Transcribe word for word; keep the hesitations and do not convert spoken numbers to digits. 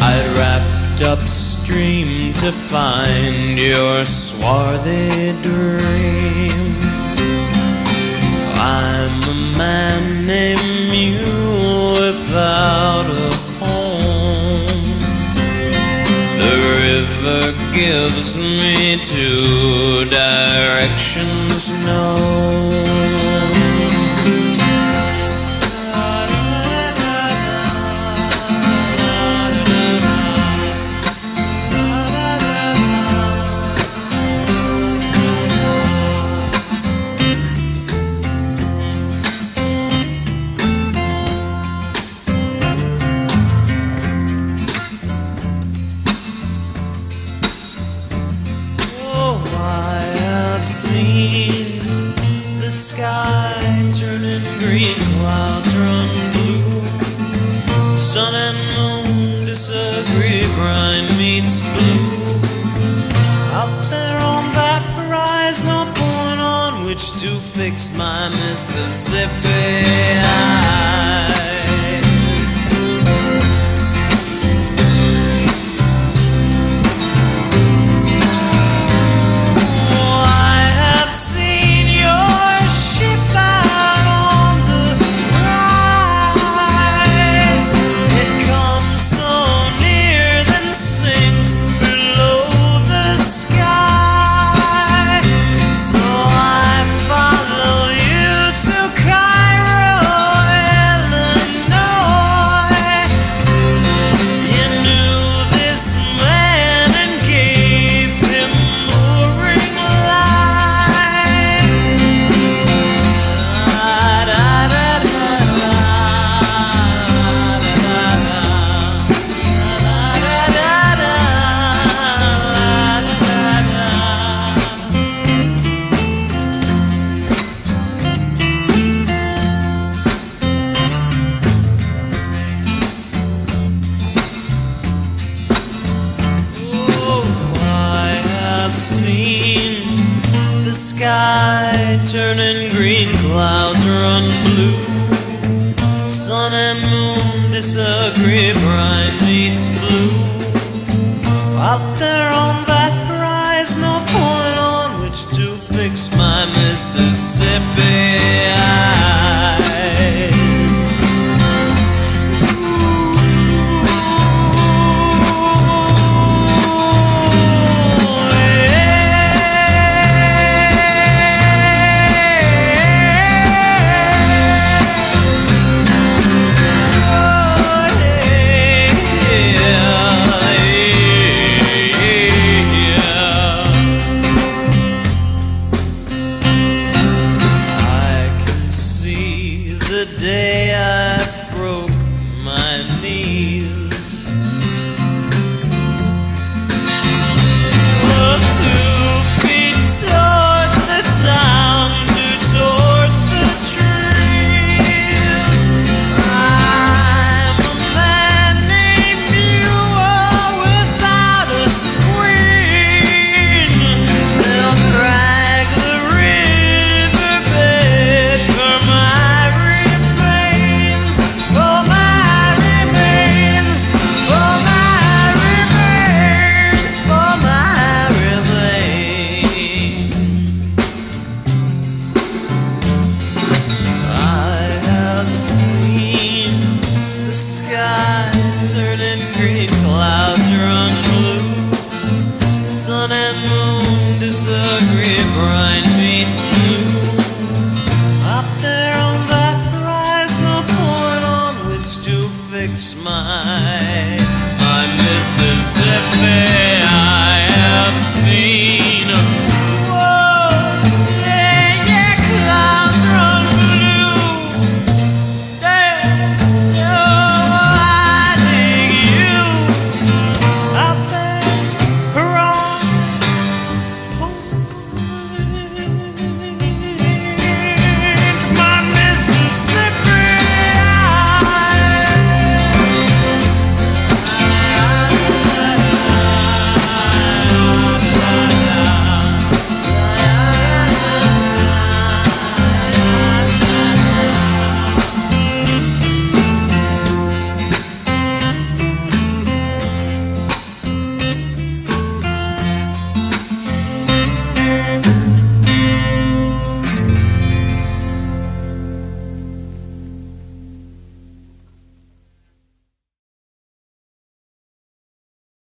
I rapped upstream to find your swarthy dream. I'm a man named Mule without a home. The river gives me two directions known. Seen the sky turning green, clouds run blue, sun and moon disagree, brine meets blue. Out there on that horizon, a point on which to fix my Mississippi eyes. Sky turning green, clouds run blue, sun and moon disagree, bright meets blue. Out there